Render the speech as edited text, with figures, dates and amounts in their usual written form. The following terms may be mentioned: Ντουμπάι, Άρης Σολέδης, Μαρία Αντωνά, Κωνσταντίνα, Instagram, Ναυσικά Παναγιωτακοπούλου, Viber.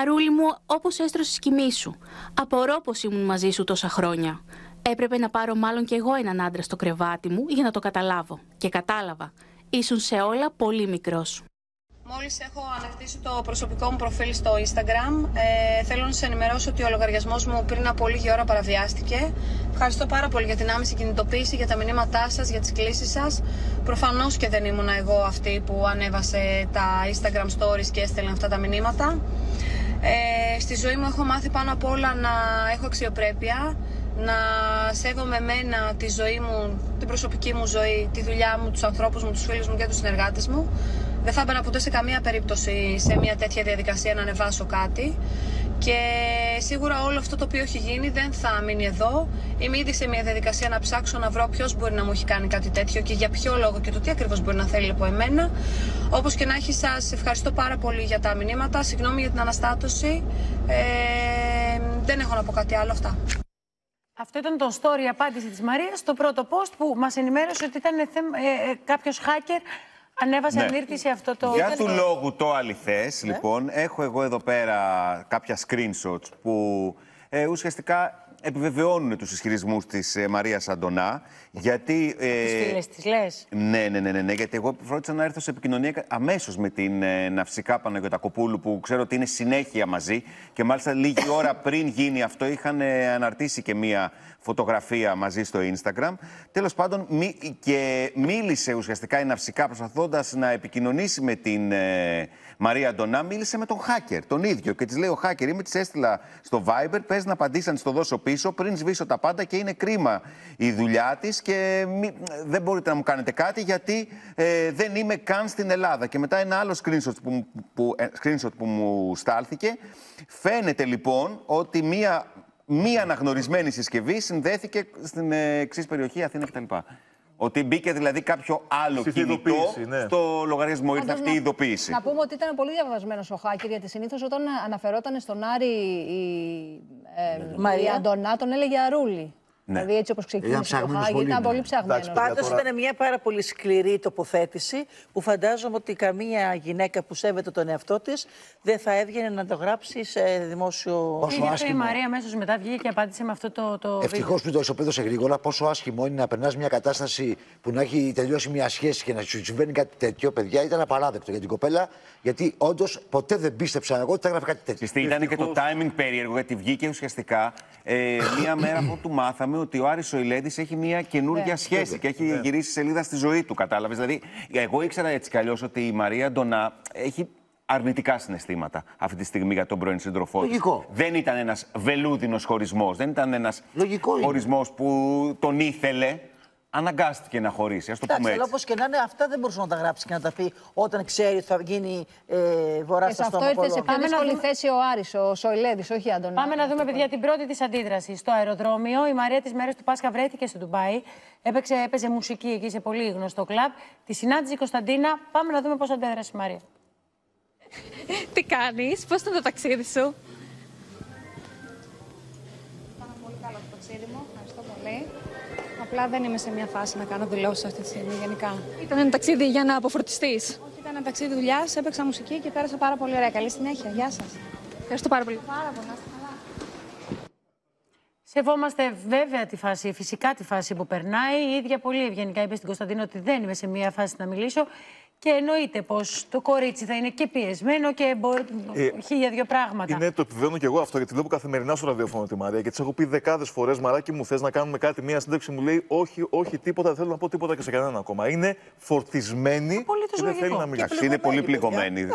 Αρούλη μου, όπως έστρωσες κοιμή σου. Απορώ πως ήμουν μαζί σου τόσα χρόνια. Έπρεπε να πάρω μάλλον κι εγώ έναν άντρα στο κρεβάτι μου για να το καταλάβω. Και κατάλαβα. Ήσουν σε όλα πολύ μικρός. Μόλις έχω ανακτήσει το προσωπικό μου προφίλ στο Instagram, θέλω να σε ενημερώσω ότι ο λογαριασμός μου πριν από λίγη ώρα παραβιάστηκε. Ευχαριστώ πάρα πολύ για την άμεση κινητοποίηση, για τα μηνύματά σας, για τις κλήσεις σας. Προφανώς και δεν ήμουν εγώ αυτή που ανέβασε τα Instagram stories και έστελνε αυτά τα μηνύματα. Στη ζωή μου έχω μάθει πάνω απ' όλα να έχω αξιοπρέπεια, να σέβομαι εμένα, τη ζωή μου, την προσωπική μου ζωή, τη δουλειά μου, τους ανθρώπους μου, τους φίλους μου και τους συνεργάτες μου. Δεν θα έμπαινα ποτέ σε καμία περίπτωση σε μια τέτοια διαδικασία να ανεβάσω κάτι. Και σίγουρα όλο αυτό το οποίο έχει γίνει δεν θα μείνει εδώ. Είμαι ήδη σε μια διαδικασία να ψάξω να βρω ποιος μπορεί να μου έχει κάνει κάτι τέτοιο και για ποιο λόγο και το τι ακριβώς μπορεί να θέλει από εμένα. Όπως και να έχει, σας ευχαριστώ πάρα πολύ για τα μηνύματα. Συγγνώμη για την αναστάτωση. Δεν έχω να πω κάτι άλλο. Αυτά. Αυτό ήταν το story απάντηση της Μαρίας στο πρώτο post που μας ενημέρωσε ότι ήταν κάποιος hacker. Ανέβασε ανήρτηση αυτό το... Για του λόγου το αληθές, λοιπόν, έχω εγώ εδώ πέρα κάποια screenshots που ουσιαστικά επιβεβαιώνουν τους ισχυρισμούς της Μαρίας Αντωνά, γιατί... Τις φίλες της λες. Ναι, γιατί εγώ φρόντισα να έρθω σε επικοινωνία αμέσως με την Ναυσικά Παναγιωτακοπούλου, που ξέρω ότι είναι συνέχεια μαζί, και μάλιστα λίγη ώρα πριν γίνει αυτό είχαν αναρτήσει και μία φωτογραφία μαζί στο Instagram. Τέλος πάντων, και μίλησε ουσιαστικά η Ναυσικά, προσπαθώντας να επικοινωνήσει με την Μαρία Αντωνά, μίλησε με τον hacker, τον ίδιο. Και τη λέει: ο hacker είμαι, τη έστειλα στο Viber, πες να απαντήσει, να τη το δώσω πίσω πριν σβήσω τα πάντα, και είναι κρίμα η δουλειά τη. Και δεν μπορείτε να μου κάνετε κάτι, γιατί δεν είμαι καν στην Ελλάδα. Και μετά ένα άλλο screenshot που μου στάλθηκε. Φαίνεται λοιπόν ότι μία αναγνωρισμένη συσκευή συνδέθηκε στην εξής περιοχή, Αθήνα κτλ. Ότι μπήκε δηλαδή κάποιο άλλο κινητό στο λογαριασμό. Ήρθε αυτή η ειδοποίηση. Να πούμε ότι ήταν πολύ διαβασμένος ο hacker, γιατί συνήθως όταν αναφερόταν στον Άρη η Μαρία Αντωνά, τον έλεγε Αρούλη. Ναι. Δηλαδή έτσι όπως ξεκίνησε το hacker, ήταν πολύ ψαγμένος. Πάντως ήταν μια πάρα πολύ σκληρή τοποθέτηση που φαντάζομαι ότι καμία γυναίκα που σέβεται τον εαυτό της δεν θα έβγαινε να το γράψει σε δημόσιο... Πόσο άσχημο. Η Μαρία αμέσως μετά βγήκε και απάντησε με αυτό το ευτυχώς που το ισοπαίδωσε γρήγορα. Πόσο άσχημο είναι να περνάς μια κατάσταση που να έχει τελειώσει μια σχέση και να σου συμβαίνει κάτι τέτοιο, παιδιά. Ήταν απαράδεκτο για την κοπέλα, γιατί όντως ποτέ δεν πίστεψα εγώ ότι θα έγραφε κάτι τέτοιο. Ήταν και το timing περίεργο, γιατί βγήκε ουσιαστικά μια μέρα που του μάθαμε ότι ο Άρης Σολέδης έχει μια καινούργια σχέση και έχει γυρίσει σελίδα στη ζωή του, κατάλαβες. Δηλαδή, εγώ ήξερα έτσι κι αλλιώς ότι η Μαρία Αντωνά έχει αρνητικά συναισθήματα αυτή τη στιγμή για τον πρώην σύντροφό της. Δεν ήταν ένας βελούδινος χωρισμός, δεν ήταν ένας χωρισμός που τον ήθελε. Αναγκάστηκε να χωρίσει, ας το πούμε έτσι. Όπως και να είναι, αυτά δεν μπορούσε να τα γράψει και να τα πει όταν ξέρει ότι θα γίνει βορρά στο στόμα πολλών. Και σε αυτό ήρθε σε πιο δύσκολη θέση ο Άρης, ο Σολέδης, όχι η Αντωνά. Πάμε να δούμε, παιδιά, την πρώτη της αντίδραση στο αεροδρόμιο. Η Μαρία τις μέρες του Πάσχα βρέθηκε στο Ντουμπάι. Έπαιζε μουσική εκεί σε πολύ γνωστό κλαμπ. Τη συνάντησε η Κωνσταντίνα. Πάμε να δούμε πώς αντέδρασε η Μαρία. Τι κάνεις, πώς ήταν το ταξίδι σου? Πάνα πολύ καλό το ταξίδι μου, ευχαριστώ πολύ. Απλά δεν είμαι σε μια φάση να κάνω δηλώσεις αυτή τη στιγμή, γενικά. Ήταν ένα ταξίδι για να αποφορτιστείς. Όχι, ήταν ένα ταξίδι δουλειάς, έπαιξα μουσική και πέρασα πάρα πολύ ωραία. Καλή συνέχεια, γεια σας. Ευχαριστώ πάρα πολύ. Πάρα πολύ, να είστε καλά. Σεβόμαστε βέβαια τη φάση, φυσικά τη φάση που περνάει. Η ίδια πολύ ευγενικά είπε στην Κωνσταντίνα ότι δεν είμαι σε μια φάση να μιλήσω. Και εννοείται πως το κορίτσι θα είναι και πιεσμένο και χίλια δύο πράγματα. Ναι, το επιβεβαιώνω και εγώ αυτό, γιατί βλέπω καθημερινά στο ραδιόφωνο τη Μαρία και της έχω πει δεκάδες φορές: Μαράκι μου, θες να κάνουμε κάτι, μία συνέντευξη? Μου λέει: όχι, όχι, τίποτα, δεν θέλω να πω τίποτα και σε κανέναν ακόμα. Είναι φορτισμένη και δεν θέλει να μιλήσει. Είναι πολύ πληγωμένη.